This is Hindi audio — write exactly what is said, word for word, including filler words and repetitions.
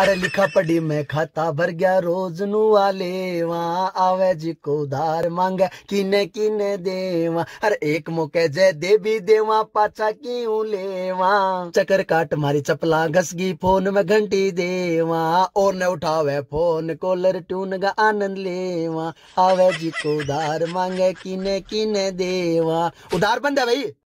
अरे लिखा पढ़ी मैं खाता भर गया रोज नू वाले वहां आवे जी को उधार मांगे किने किने देवा। अरे एक मौके जय दे भी देवा पाछा क्यों लेवा। चक्कर काट मारी चपला घसगी फोन में घंटी देवा और न उठावे फोन कॉलर ट्यून का आनंद लेवा आवे जी को उधार मांगे किने किने देवा। उधार बंद है भाई।